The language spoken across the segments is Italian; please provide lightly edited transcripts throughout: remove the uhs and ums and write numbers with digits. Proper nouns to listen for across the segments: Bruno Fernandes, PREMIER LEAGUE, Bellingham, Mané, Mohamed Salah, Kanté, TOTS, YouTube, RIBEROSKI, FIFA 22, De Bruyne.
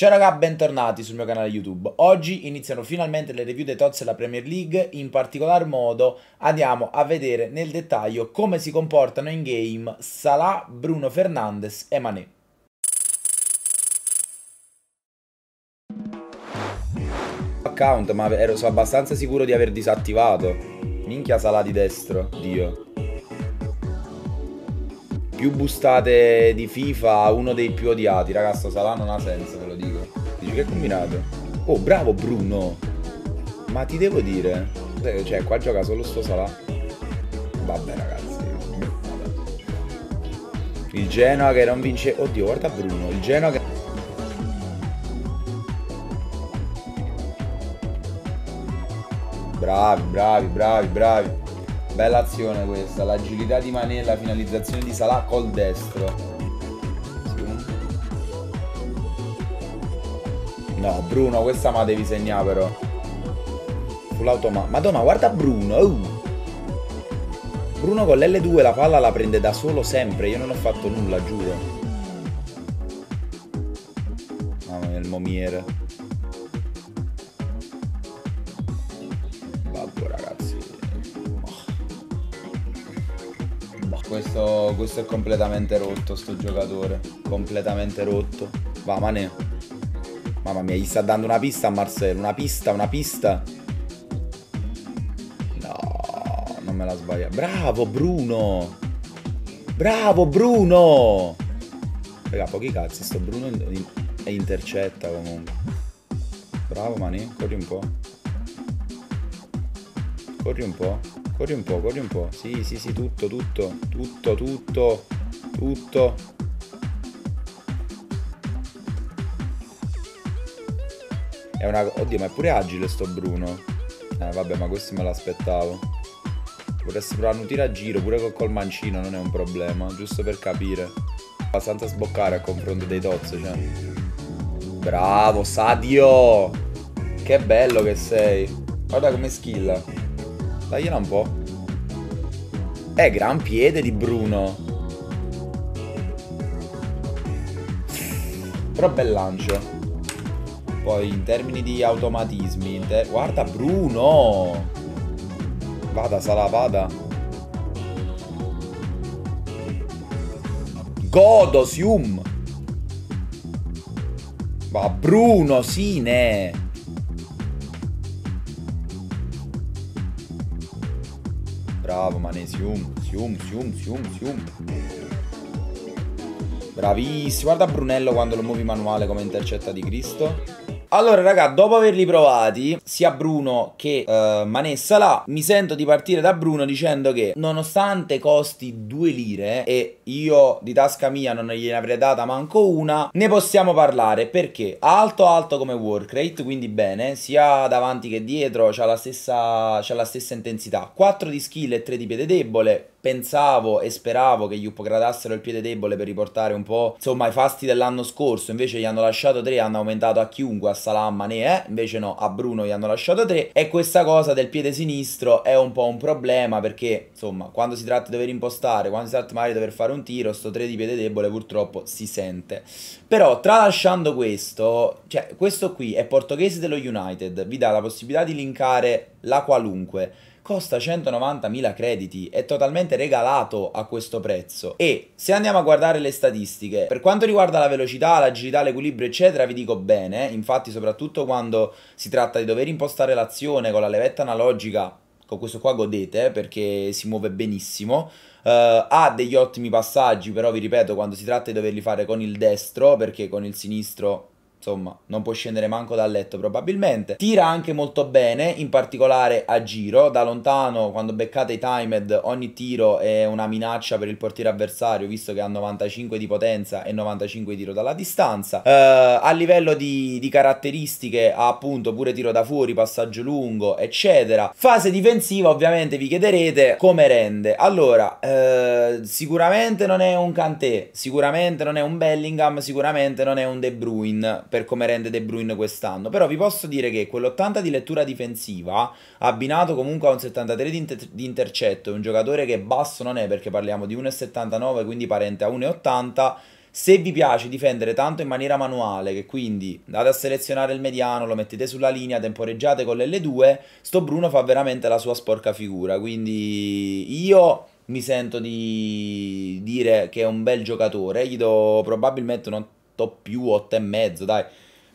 Ciao raga, bentornati sul mio canale YouTube. Oggi iniziano finalmente le review dei TOTS e la Premier League. In particolar modo andiamo a vedere nel dettaglio come si comportano in game Salah, Bruno Fernandes e Mané. Account, ma ero abbastanza sicuro di aver disattivato. Minchia Salah di destro, Dio. Più bustate di FIFA, uno dei più odiati. Ragazzo, Salah non ha senso, ve lo dico. Dici che è combinato? Oh, bravo Bruno! Ma ti devo dire, cioè qua gioca solo sto Salah. Vabbè ragazzi, il Genoa che non vince. Oddio, guarda Bruno, il Genoa che... Bravi, bravi, bravi, bravi. Bella azione questa, l'agilità di Mané e la finalizzazione di Salah col destro. No, Bruno, questa ma devi segnare però. Sull'automatico. Madonna, guarda Bruno. Bruno con l'L2 la palla la prende da solo sempre, io non ho fatto nulla, giuro. Mamma mia, il momiere. Babbo ragazzi. Questo è completamente rotto, sto giocatore. Completamente rotto. Va, Mané. Mamma mia, gli sta dando una pista a Marcello. Una pista. No, non me la sbaglia. Bravo, Bruno. Raga, pochi cazzi. Sto Bruno è intercetta comunque. Bravo, Mané. Corri un po'. Corri un po'. Sì, tutto. È una... Oddio, ma è pure agile sto Bruno. Vabbè, ma questo me l'aspettavo. Vorresti provare a nutrire a giro, pure col mancino non è un problema, giusto per capire. Abbastanza sboccare a confronto dei Tots, cioè. Bravo, Sadio! Che bello che sei. Guarda come skilla. Tagliela un po'. Gran piede di Bruno. Però bel lancio. Poi in termini di automatismi guarda Bruno. Vada Salah, vada. Godosium. Va Bruno, sine. Bravo Mané, sium. Bravissimo, guarda Brunello quando lo muovi manuale come intercetta di Cristo. Allora raga, dopo averli provati, sia Bruno che Mané e Salah, mi sento di partire da Bruno dicendo che nonostante costi 2 lire, e io di tasca mia non gliene avrei data manco una, ne possiamo parlare perché alto come work rate, quindi bene, sia davanti che dietro c'ha la stessa intensità. 4 di skill e 3 di piede debole. Pensavo e speravo che gli upgradassero il piede debole per riportare un po', insomma, i fasti dell'anno scorso. Invece gli hanno lasciato 3, hanno aumentato a chiunque, a Salah, a Mané, invece no, a Bruno gli hanno lasciato 3. E questa cosa del piede sinistro è un po' un problema perché, insomma, quando si tratta di dover impostare, quando si tratta magari di dover fare un tiro, sto 3 di piede debole purtroppo si sente. Però tralasciando questo, cioè questo qui è portoghese dello United, vi dà la possibilità di linkare la qualunque. Costa 190.000 crediti, è totalmente regalato a questo prezzo. E se andiamo a guardare le statistiche, per quanto riguarda la velocità, l'agilità, l'equilibrio eccetera, vi dico bene. Infatti soprattutto quando si tratta di dover impostare l'azione con la levetta analogica, con questo qua godete perché si muove benissimo. Ha degli ottimi passaggi, però vi ripeto, quando si tratta di doverli fare con il destro, perché con il sinistro... Insomma, non può scendere manco dal letto probabilmente. Tira anche molto bene, in particolare a giro. Da lontano, quando beccate i timed, ogni tiro è una minaccia per il portiere avversario, visto che ha 95 di potenza e 95 di tiro dalla distanza. A livello di caratteristiche ha appunto pure tiro da fuori, passaggio lungo, eccetera. Fase difensiva, ovviamente vi chiederete come rende. Allora, sicuramente non è un Kanté, sicuramente non è un Bellingham, sicuramente non è un De Bruyne, per come rende De Bruyne quest'anno. Però vi posso dire che quell'80 di lettura difensiva, abbinato comunque a un 73 di intercetto, un giocatore che basso non è perché parliamo di 1,79, quindi parente a 1,80, Se vi piace difendere tanto in maniera manuale, che quindi andate a selezionare il mediano, lo mettete sulla linea, temporeggiate con l'L2, sto Bruno fa veramente la sua sporca figura. Quindi io mi sento di dire che è un bel giocatore, gli do probabilmente un 8+, 8,5, dai,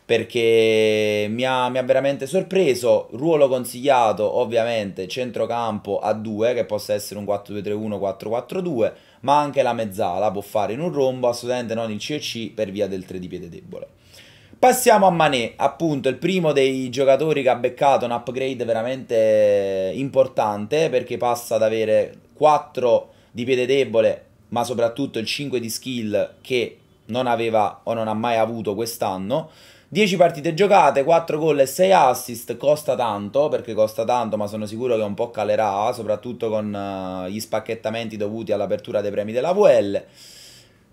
perché mi ha veramente sorpreso. Ruolo consigliato ovviamente centrocampo a 2, che possa essere un 4-2-3-1, 4-4-2, ma anche la mezzala può fare in un rombo, assolutamente non il CC per via del 3 di piede debole. Passiamo a Mané, appunto il primo dei giocatori che ha beccato un upgrade veramente importante, perché passa ad avere 4 di piede debole, ma soprattutto il 5 di skill che non aveva o non ha mai avuto quest'anno. 10 partite giocate, 4 gol e 6 assist, costa tanto, perché costa tanto, ma sono sicuro che un po' calerà, soprattutto con gli spacchettamenti dovuti all'apertura dei premi della VL.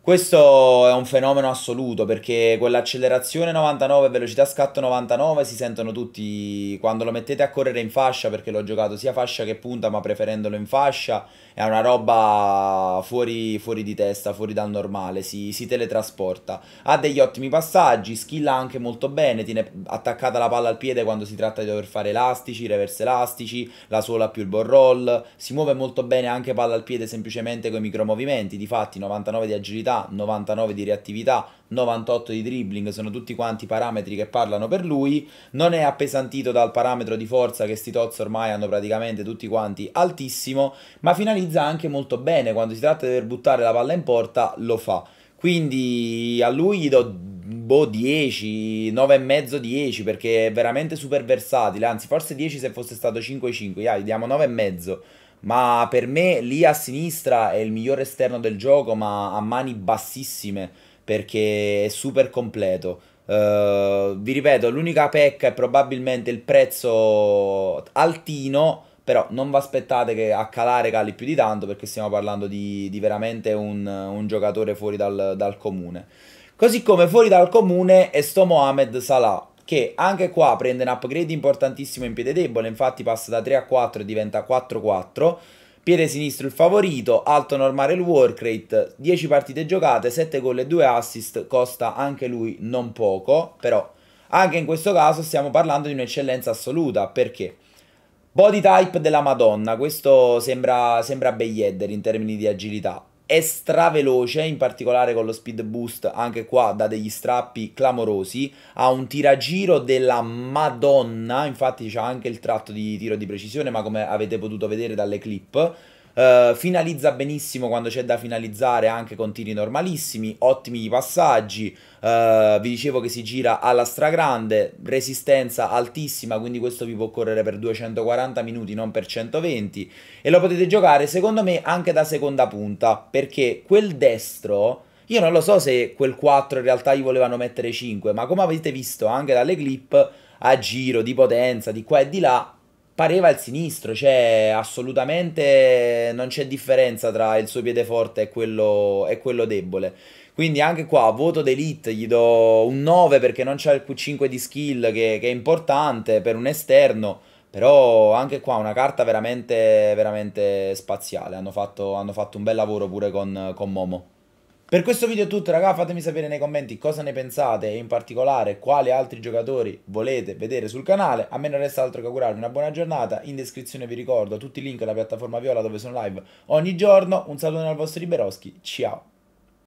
Questo è un fenomeno assoluto, perché quell'accelerazione 99, velocità scatto 99 si sentono tutti quando lo mettete a correre in fascia, perché l'ho giocato sia fascia che punta, ma preferendolo in fascia, è una roba fuori di testa, fuori dal normale, si teletrasporta. Ha degli ottimi passaggi, skilla anche molto bene, tiene attaccata la palla al piede quando si tratta di dover fare elastici, reverse elastici, la sola più il ball roll, si muove molto bene anche palla al piede semplicemente con i micromovimenti. Difatti 99 di agilità, 99 di reattività, 98 di dribbling, sono tutti quanti parametri che parlano per lui. Non è appesantito dal parametro di forza che sti TOTS ormai hanno praticamente tutti quanti altissimo, ma finalizza anche molto bene, quando si tratta di dover buttare la palla in porta lo fa. Quindi a lui gli do 10, 9,5, 10, perché è veramente super versatile, anzi forse 10 se fosse stato 5,5, gli diamo 9,5. Ma per me lì a sinistra è il migliore esterno del gioco, ma a mani bassissime, perché è super completo. Vi ripeto, l'unica pecca è probabilmente il prezzo altino, però non vi aspettate che a calare cali più di tanto, perché stiamo parlando di veramente un giocatore fuori dal comune. Così come fuori dal comune è sto Mohamed Salah, che anche qua prende un upgrade importantissimo in piede debole, infatti passa da 3 a 4 e diventa 4-4, piede sinistro il favorito, alto normale il work rate, 10 partite giocate, 7 gol e 2 assist, costa anche lui non poco, però anche in questo caso stiamo parlando di un'eccellenza assoluta, perché body type della Madonna, questo sembra Beyedder in termini di agilità, è straveloce, in particolare con lo speed boost, anche qua dà degli strappi clamorosi, ha un tiragiro della Madonna, infatti c'ha anche il tratto di tiro di precisione, ma come avete potuto vedere dalle clip, finalizza benissimo quando c'è da finalizzare anche con tiri normalissimi, ottimi passaggi, vi dicevo che si gira alla stragrande, resistenza altissima, quindi questo vi può correre per 240 minuti, non per 120, e lo potete giocare secondo me anche da seconda punta, perché quel destro, io non lo so se quel 4 in realtà gli volevano mettere 5, ma come avete visto anche dalle clip, a giro, di potenza, di qua e di là, pareva il sinistro, cioè assolutamente non c'è differenza tra il suo piede forte e quello debole. Quindi anche qua voto d'elite, gli do un 9 perché non c'ha il Q5 di skill che è importante per un esterno, però anche qua una carta veramente, veramente spaziale, hanno fatto un bel lavoro pure con Momo. Per questo video è tutto raga, fatemi sapere nei commenti cosa ne pensate e in particolare quali altri giocatori volete vedere sul canale. A me non resta altro che augurarvi una buona giornata, in descrizione vi ricordo tutti i link alla piattaforma Viola dove sono live ogni giorno, un saluto dal vostro Riberoschi, ciao!